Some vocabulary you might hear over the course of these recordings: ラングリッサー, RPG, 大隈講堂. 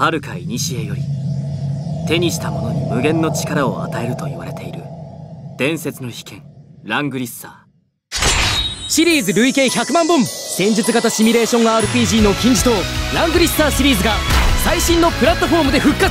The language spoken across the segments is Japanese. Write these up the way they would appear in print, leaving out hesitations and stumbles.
遥か古より手にしたものに無限の力を与えると言われている伝説の秘剣ラングリッサーシリーズ累計100万本戦術型シミュレーション RPG の金字塔ラングリッサーシリーズが最新のプラットフォームで復活。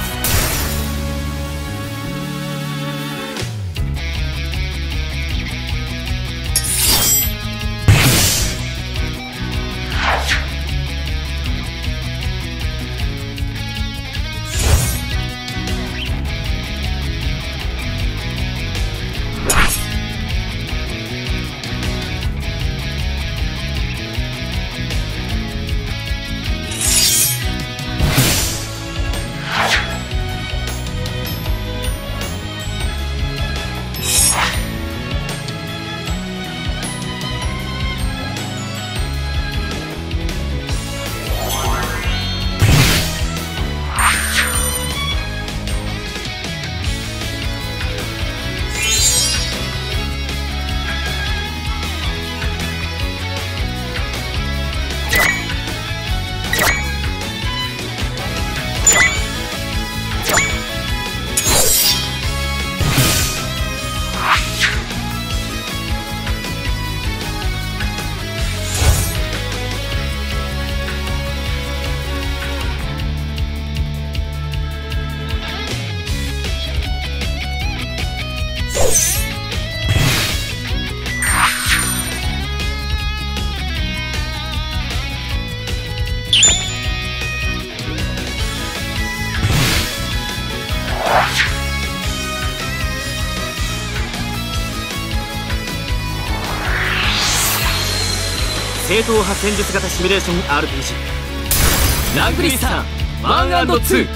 正統派戦術型シミュレーション RPG ラングリッサー 1&2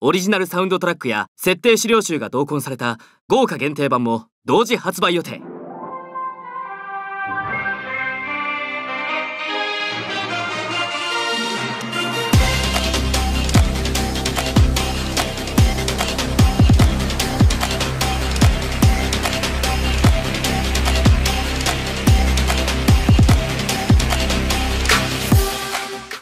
オリジナルサウンドトラックや設定資料集が同梱された豪華限定版も同時発売予定。